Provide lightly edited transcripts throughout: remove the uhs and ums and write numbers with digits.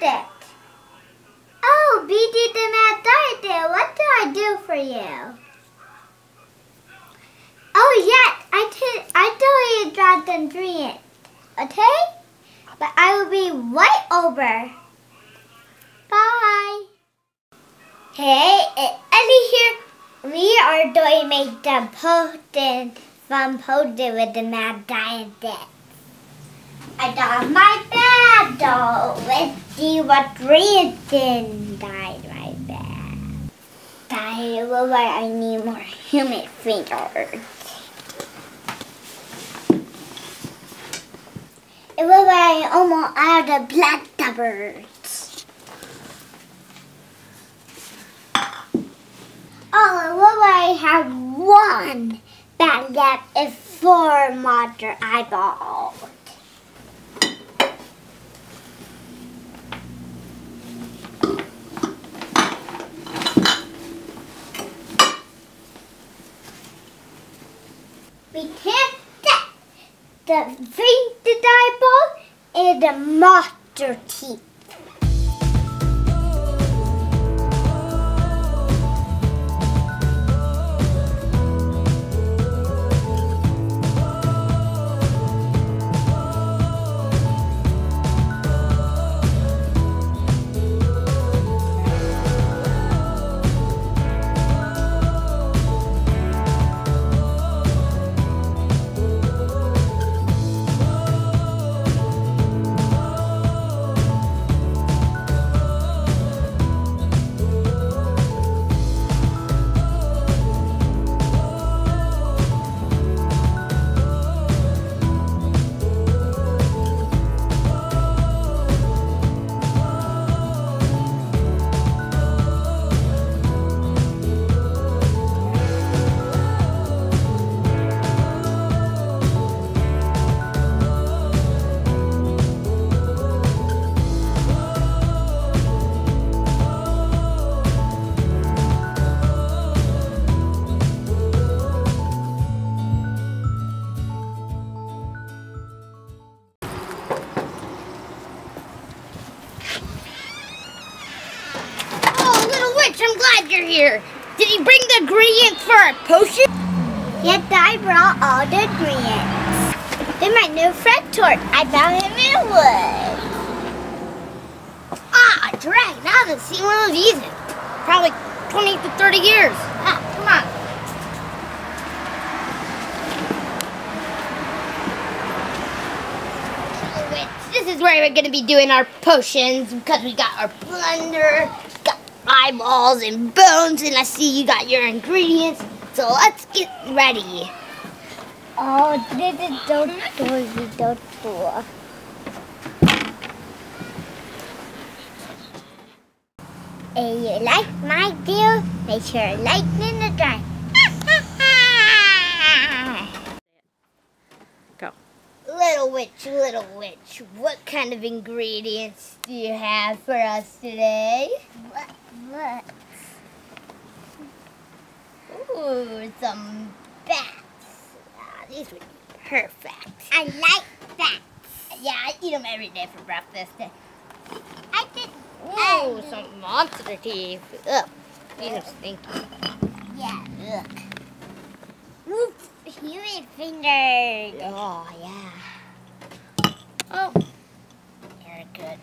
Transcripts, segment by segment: Benedict. Oh, Beezy the Mad Scientist, what do I do for you? Oh yes, I totally dropped and dreamed. Okay? But I will be right over. Bye. Hey, it's Ellie here. We are going to make the potion from Potion with the Mad Scientist. I got my bag though. Let's see what reason died my bag. I will I need more human fingers. It was like almost out of black peppers. Oh, it was like I have one bag left and four monster eyeballs. We can't get the three eyeball and the monster teeth. Here. Did you bring the ingredients for our potion? Yes, I brought all the ingredients. They're my new Fred Tort. I found him in the woods. Ah, Drag, I haven't seen one of these in probably 20 to 30 years. Ah, come on. So this is where we're going to be doing our potions because we got our blender, eyeballs and bones, and I see you got your ingredients, so let's get ready. Oh, this is so cool. If you like my video, make sure to like and subscribe. Go. Little witch, what kind of ingredients do you have for us today? Look. Ooh, some bats. Oh, these would be perfect. I like bats. Yeah, I eat them every day for breakfast. I did. Ooh, some monster teeth. Ugh, these are stinky. Yeah. Ugh. Oops, human fingers. Oh, yeah. Oh, they're good.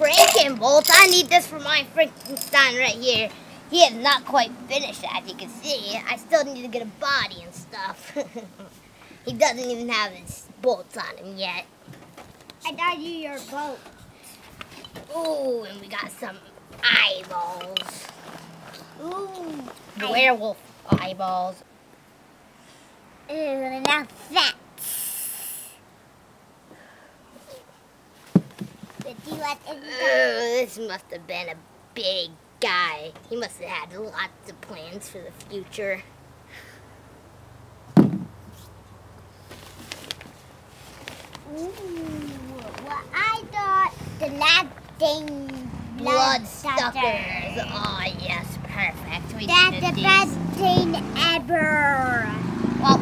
Frankenbolt, I need this for my Frankenstein right here. He is not quite finished, as you can see. I still need to get a body and stuff. He doesn't even have his bolts on him yet. I got you your bolt. Ooh, and we got some eyeballs. Ooh. Werewolf eyeballs. Ooh, and now that. This must have been a big guy. He must have had lots of plans for the future. Well, I thought the last thing. Bloodsuckers. Oh, yes, perfect. That's the best thing ever. Well,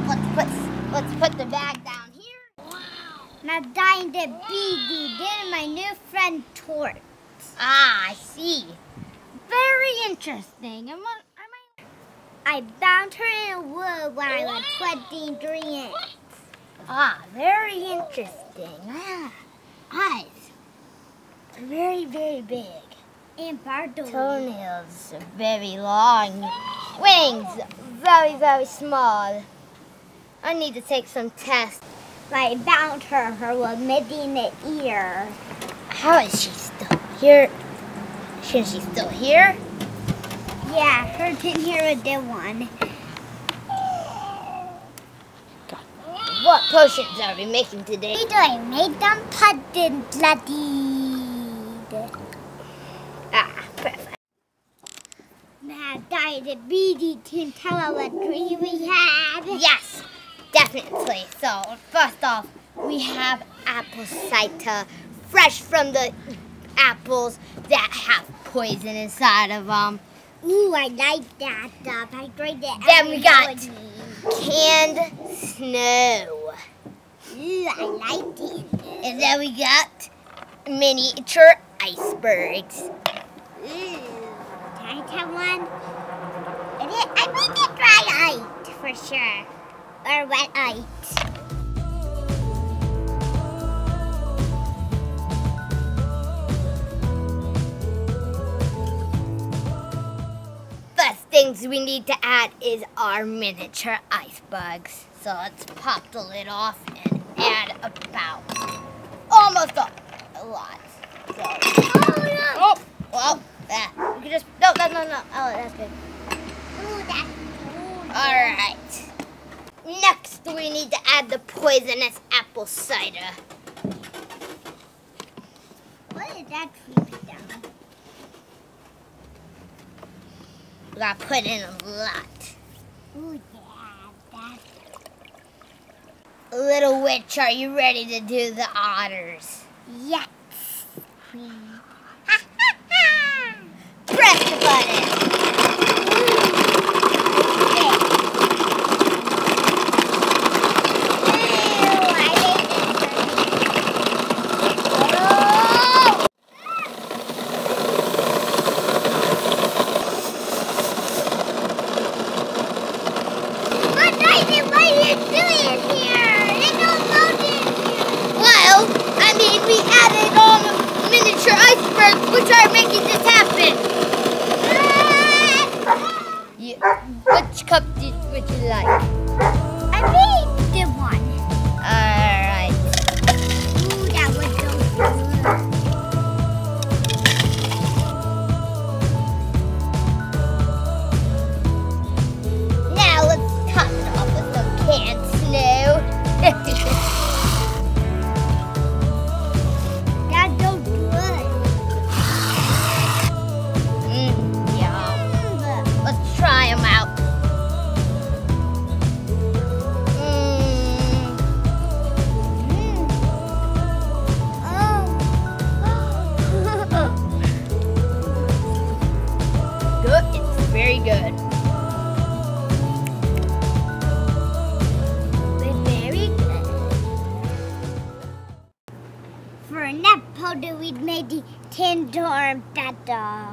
let's put the bag down here. Wow. And I'm dying to Beezy, then my new friend Tort. Ah, I see. Very interesting. I bound her in a wood when I was 23 years. Ah, very interesting. Ah, eyes. Very, very big. And pardon. Toenails very long. Wings very, very small. I need to take some tests. I bound her. Her was missing the ear. How is she still here? Is she still here? Yeah, her didn't hear a dead one. What potions are we making today? I made them pudding bloodied. Ah, perfect. Now, the Beezy can tell us what dream we have. Yes, definitely. So, first off, we have apple cider, fresh from the apples that have poison inside of them. Ooh, I like that stuff. I tried that. Then we got canned snow. Ooh, I like it. And then we got miniature icebergs. Ooh, can I have one? I made it dry ice for sure, or wet ice. Things we need to add is our miniature icebergs. So let's pop the lid off and add about almost a lot. So, oh, no. Oh, that. You can just, no. Oh, that's good. Ooh, that's good. All right. Next, we need to add the poisonous apple cider. What is that creepy down? We gotta put in a lot. Ooh, yeah, that's... Little witch, are you ready to do the otters? Yes, queen. Press the button. Which cup would you like? I made the one. Alright. Ooh, that was so good. Now let's top it off with some canned snow. That's so good. Yeah. Let's try them out. Very good. We're very good. For an apple, we'd made the tender battle.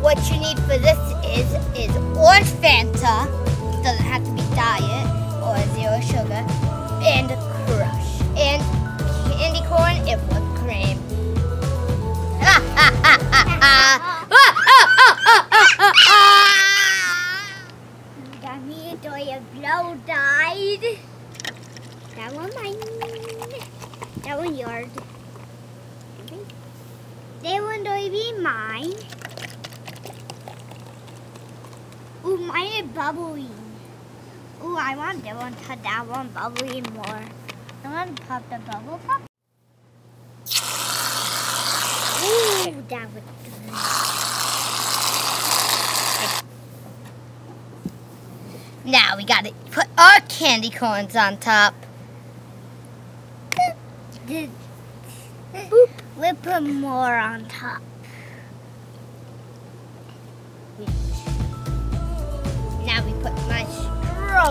What you need for this is orange Fanta, doesn't have to be diet or zero sugar, and crush, and candy corn and whipped cream. Blow died. That one mine. That one yours. That one don't be mine. Ooh, mine is bubbling. Ooh, I want that one to that one bubbling more. I want to pop the bubble pop. Ooh, that was good. Now we gotta put our candy corns on top. Boop. We'll put more on top. Now we put my straw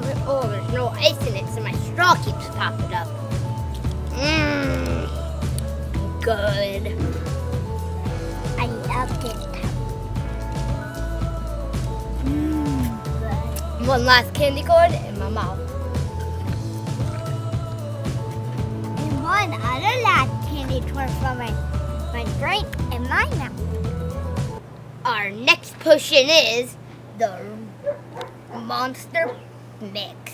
Mom. Oh, there's no ice in it, so my straw keeps popping up. Mmm. Good. I loved it. Mmm. One last candy corn in my mouth. And one other last candy corn from my drink in my mouth. Our next potion is the Monster Mix.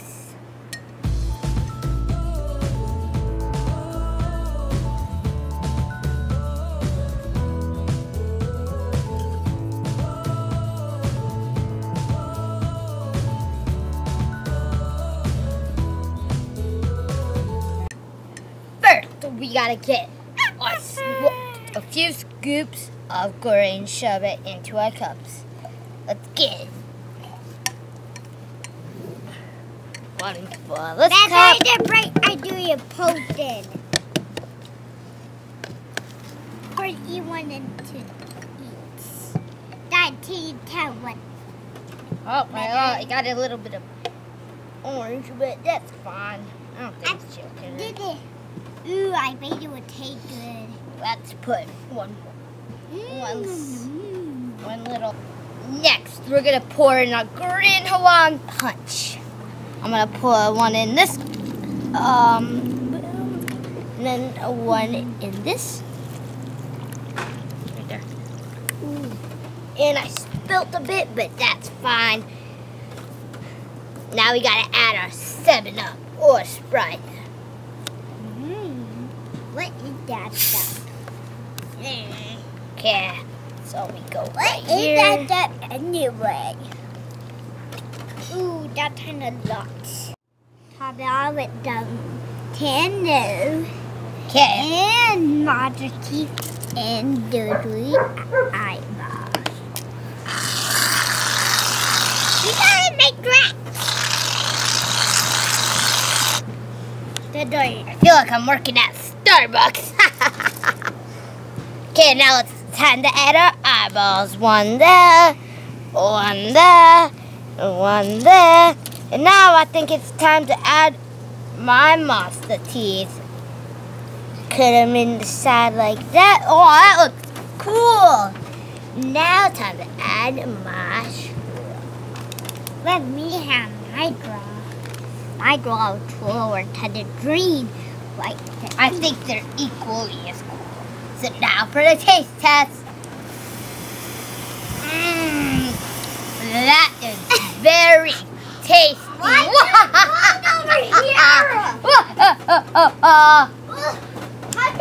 First, we gotta get a few scoops of grain sherbet into our cups. Let's get it. I do your potion. Or you wanted to eat. Oh my God, I got a little bit of orange, but that's fine. I don't think it's chicken. Ooh, I bet it would taste good. Let's put one little. Next, we're gonna pour in our Grand Hawaiian Punch. I'm gonna pour one in this, and then one in this, right there. Ooh. And I spilt a bit, but that's fine. Now we gotta add our 7-Up or Sprite. What is that stuff? Okay, so we go right here. What is that stuff anyway? Ooh, that kind of looks. Top it all with the tender. Okay. And magic teeth and doodly eyeballs. We gotta make rats. I feel like I'm working at Starbucks. Okay, now it's time to add our eyeballs. One there, one there. One there, and now I think it's time to add my monster teeth. Cut them in the side like that. Oh, that looks cool. Now time to add my straw. Let me have my straw. My straw is cooler to the green. Like that. I think they're equally as cool. So now for the taste test. That is very tasty. Why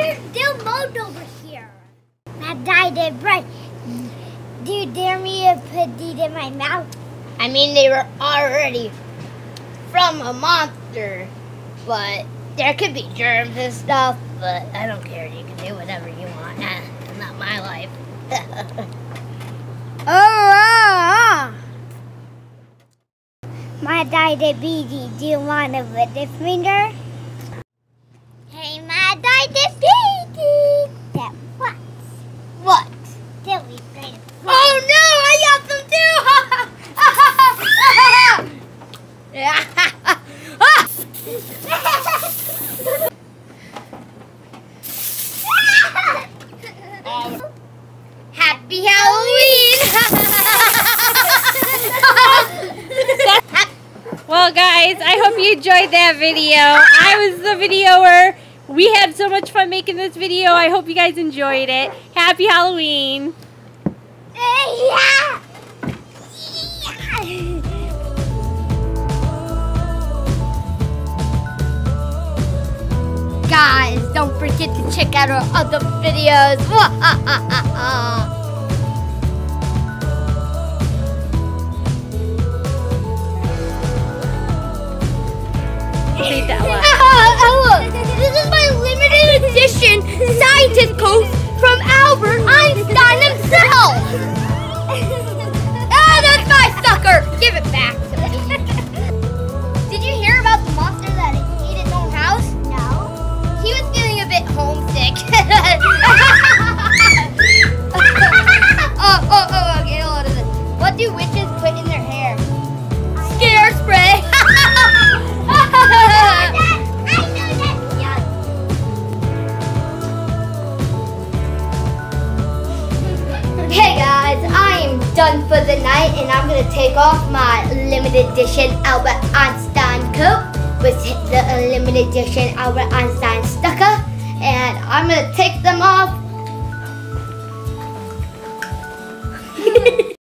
is there mold over here? How there's still mold over here? I dyed it right. Do you dare me to put these in my mouth? I mean, they were already from a monster, but there could be germs and stuff, but I don't care. You can do whatever you want. It's not my life. My daddy Beezy, do you want a little finger? Hey, my daddy Beezy! That what? What? Silly thing. Oh no, I got them too! Happy Halloween! Well guys, I hope you enjoyed that video. I was the videoer. We had so much fun making this video. I hope you guys enjoyed it. Happy Halloween. Yeah. Yeah. Guys, don't forget to check out our other videos. This is my limited edition scientist coat from Albert Einstein himself! Ah, that's my sucker! Give it back to me. Did you hear about the monster that ate its own house? No. He was feeling a bit homesick. Okay, a lot of this. What do witches put in their hair? Scare spray! done for the night, and I'm gonna take off my limited edition Albert Einstein coat with the limited edition Albert Einstein sticker, and I'm gonna take them off.